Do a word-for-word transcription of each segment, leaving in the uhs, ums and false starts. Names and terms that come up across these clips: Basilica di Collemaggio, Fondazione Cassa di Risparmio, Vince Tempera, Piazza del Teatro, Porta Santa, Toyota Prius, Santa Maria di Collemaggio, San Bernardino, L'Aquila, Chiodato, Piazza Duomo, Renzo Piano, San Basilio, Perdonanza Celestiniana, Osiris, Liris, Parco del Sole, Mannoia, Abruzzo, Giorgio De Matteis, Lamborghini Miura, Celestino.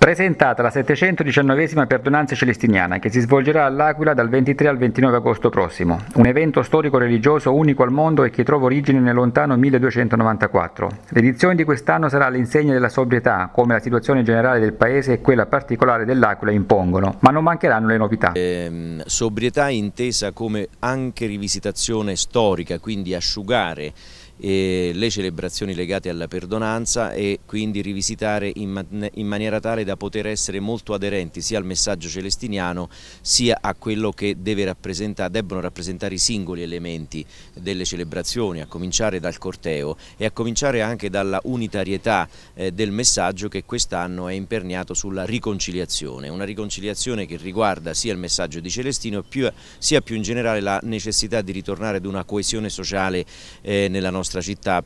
presentata la settecentodiciannovesima Perdonanza Celestiniana, che si svolgerà all'Aquila dal ventitré al ventinove agosto prossimo, un evento storico-religioso unico al mondo e che trova origine nel lontano milleduecentonovantaquattro. L'edizione di quest'anno sarà all'insegna della sobrietà, come la situazione generale del paese e quella particolare dell'Aquila impongono, ma non mancheranno le novità. Eh, sobrietà intesa come anche rivisitazione storica, quindi asciugare e le celebrazioni legate alla perdonanza e quindi rivisitare in, man in maniera tale da poter essere molto aderenti sia al messaggio celestiniano sia a quello che deve rappresenta debbono rappresentare i singoli elementi delle celebrazioni, a cominciare dal corteo e a cominciare anche dalla unitarietà eh, del messaggio che quest'anno è imperniato sulla riconciliazione, una riconciliazione che riguarda sia il messaggio di Celestino più, sia più in generale la necessità di ritornare ad una coesione sociale eh, nella nostra città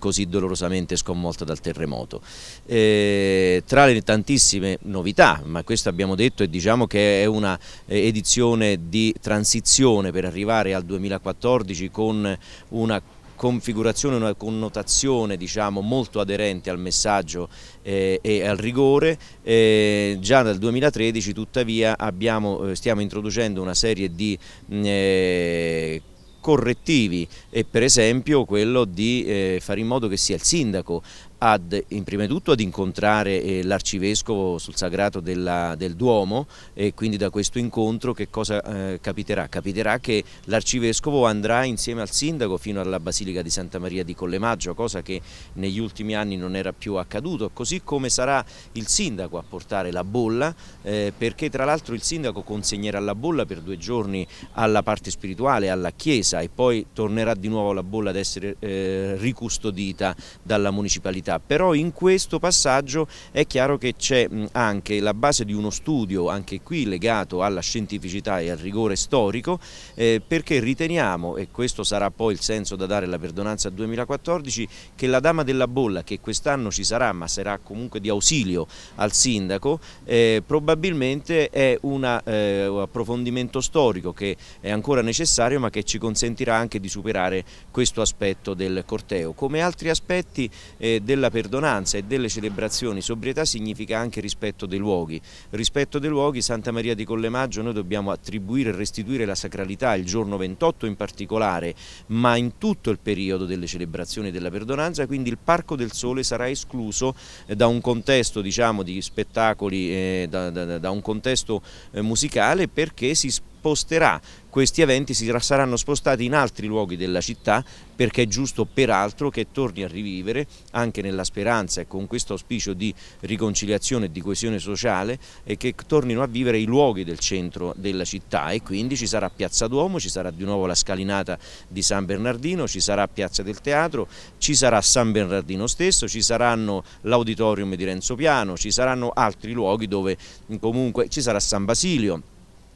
così dolorosamente sconvolta dal terremoto. Eh, tra le tantissime novità, ma questo abbiamo detto e diciamo che è una edizione di transizione per arrivare al duemilaquattordici con una configurazione, una connotazione diciamo molto aderente al messaggio eh, e al rigore. Eh, già dal duemilatredici tuttavia abbiamo, stiamo introducendo una serie di eh, correttivi e per esempio quello di eh, fare in modo che sia il sindaco ad, in prima di tutto ad incontrare eh, l'arcivescovo sul sagrato della, del Duomo e quindi da questo incontro che cosa eh, capiterà? Capiterà che l'arcivescovo andrà insieme al sindaco fino alla Basilica di Santa Maria di Collemaggio, cosa che negli ultimi anni non era più accaduto, così come sarà il sindaco a portare la bolla eh, perché tra l'altro il sindaco consegnerà la bolla per due giorni alla parte spirituale, alla chiesa e poi tornerà di nuovo la bolla ad essere eh, ricustodita dalla municipalità. Però in questo passaggio è chiaro che c'è anche la base di uno studio, anche qui legato alla scientificità e al rigore storico, eh, perché riteniamo, e questo sarà poi il senso da dare alla Perdonanza duemilaquattordici, che la dama della bolla, che quest'anno ci sarà ma sarà comunque di ausilio al sindaco, eh, probabilmente è una, eh, un approfondimento storico che è ancora necessario ma che ci consentirà anche di superare questo aspetto del corteo. Come altri aspetti eh, del della perdonanza e delle celebrazioni, sobrietà significa anche rispetto dei luoghi. Rispetto dei luoghi, Santa Maria di Collemaggio noi dobbiamo attribuire e restituire la sacralità il giorno ventotto in particolare, ma in tutto il periodo delle celebrazioni della perdonanza, quindi il Parco del Sole sarà escluso da un contesto diciamo di spettacoli, eh, da, da, da un contesto eh, musicale perché si sposterà. Questi eventi saranno spostati in altri luoghi della città perché è giusto peraltro che torni a rivivere anche nella speranza e con questo auspicio di riconciliazione e di coesione sociale e che tornino a vivere i luoghi del centro della città e quindi ci sarà Piazza Duomo, ci sarà di nuovo la scalinata di San Bernardino, ci sarà Piazza del Teatro, ci sarà San Bernardino stesso, ci saranno l'auditorium di Renzo Piano, ci saranno altri luoghi dove comunque ci sarà San Basilio.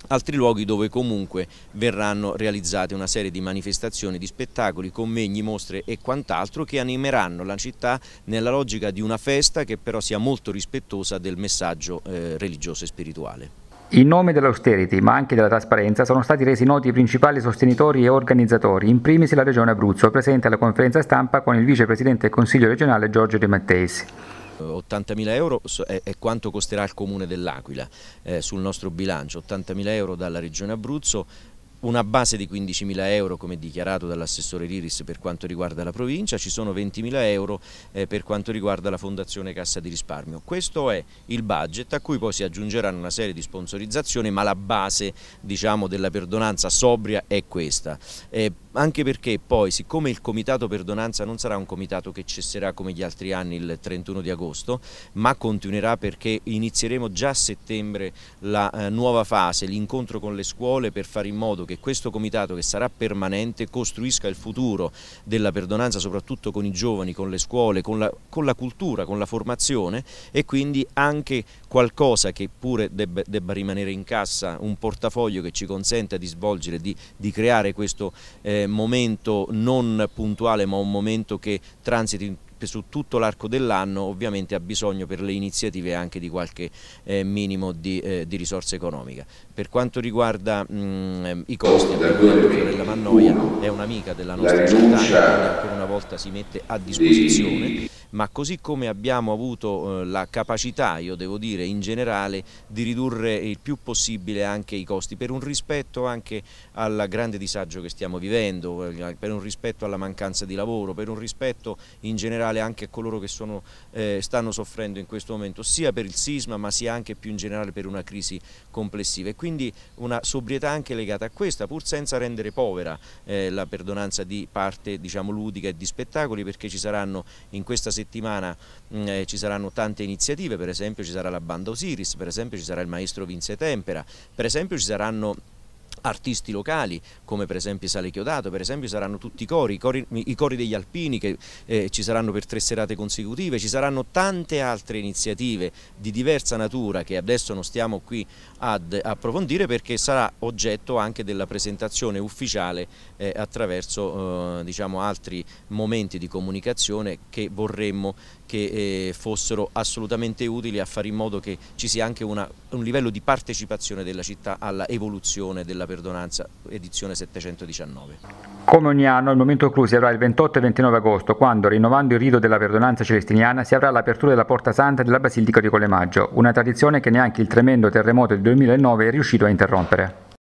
Altri luoghi dove comunque verranno realizzate una serie di manifestazioni, di spettacoli, convegni, mostre e quant'altro che animeranno la città nella logica di una festa che però sia molto rispettosa del messaggio eh, religioso e spirituale. In nome dell'austerity, ma anche della trasparenza, sono stati resi noti i principali sostenitori e organizzatori, in primis la Regione Abruzzo, presente alla conferenza stampa con il vicepresidente del Consiglio regionale Giorgio De Matteis. ottantamila euro è quanto costerà il Comune dell'Aquila eh, sul nostro bilancio, ottantamila euro dalla Regione Abruzzo, una base di quindicimila euro come dichiarato dall'assessore Liris per quanto riguarda la provincia, ci sono ventimila euro eh, per quanto riguarda la Fondazione Cassa di Risparmio. Questo è il budget a cui poi si aggiungeranno una serie di sponsorizzazioni, ma la base diciamo, della perdonanza sobria è questa. Eh, Anche perché poi, siccome il comitato perdonanza non sarà un comitato che cesserà come gli altri anni il trentuno di agosto, ma continuerà perché inizieremo già a settembre la eh, nuova fase, l'incontro con le scuole per fare in modo che questo comitato che sarà permanente costruisca il futuro della perdonanza, soprattutto con i giovani, con le scuole, con la, con la cultura, con la formazione e quindi anche qualcosa che pure debba, debba rimanere in cassa, un portafoglio che ci consenta di svolgere, di, di creare questo eh, momento non puntuale ma un momento che transiti sempre su tutto l'arco dell'anno, ovviamente ha bisogno per le iniziative anche di qualche eh, minimo di, eh, di risorsa economica. Per quanto riguarda mh, i costi, la sorella Mannoia è un'amica della nostra città, quindi ancora una volta si mette a disposizione, ma così come abbiamo avuto eh, la capacità, io devo dire in generale, di ridurre il più possibile anche i costi per un rispetto anche al grande disagio che stiamo vivendo, per un rispetto alla mancanza di lavoro, per un rispetto in generale anche a coloro che sono, eh, stanno soffrendo in questo momento, sia per il sisma ma sia anche più in generale per una crisi complessiva, e quindi una sobrietà anche legata a questa, pur senza rendere povera eh, la perdonanza di parte, diciamo, ludica e di spettacoli, perché ci saranno in questa settimana eh, ci saranno tante iniziative, per esempio ci sarà la banda Osiris, per esempio ci sarà il maestro Vince Tempera, per esempio ci saranno artisti locali come per esempio Sale Chiodato, per esempio saranno tutti i cori, i cori, i cori degli alpini che eh, ci saranno per tre serate consecutive, ci saranno tante altre iniziative di diversa natura che adesso non stiamo qui ad approfondire perché sarà oggetto anche della presentazione ufficiale eh, attraverso eh, diciamo, altri momenti di comunicazione che vorremmo che eh, fossero assolutamente utili a fare in modo che ci sia anche una, un livello di partecipazione della città alla evoluzione della Perdonanza edizione settecentodiciannove. Come ogni anno il momento clou si avrà il ventotto e ventinove agosto, quando rinnovando il rito della Perdonanza Celestiniana si avrà l'apertura della Porta Santa della Basilica di Collemaggio, una tradizione che neanche il tremendo terremoto del duemilanove è riuscito a interrompere.